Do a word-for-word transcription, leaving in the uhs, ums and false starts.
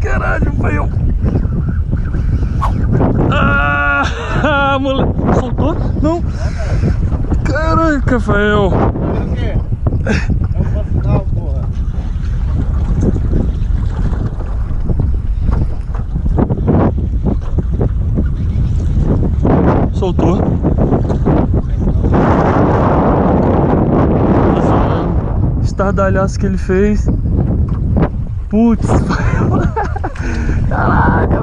Caralho, velho. Ah, moleque. Soltou? Não. Caraca, velho. O quê? É um vacinal, porra. Soltou. Nossa, estardalhaço que ele fez. Putz, caralho.